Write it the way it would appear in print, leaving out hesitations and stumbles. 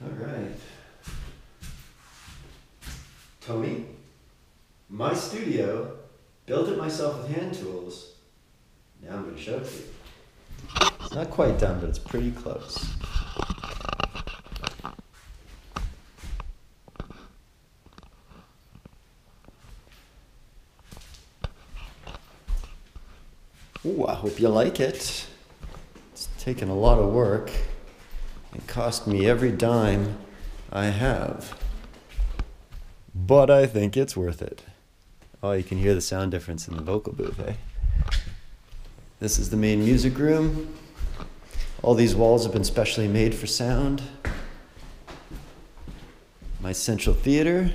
All right. Tony, my studio, built it myself with hand tools. Now I'm going to show it to you. It's not quite done, but it's pretty close. Ooh, I hope you like it. It's taken a lot of work. It cost me every dime I have. But I think it's worth it. Oh, you can hear the sound difference in the vocal booth, eh? This is the main music room. All these walls have been specially made for sound. My central theater.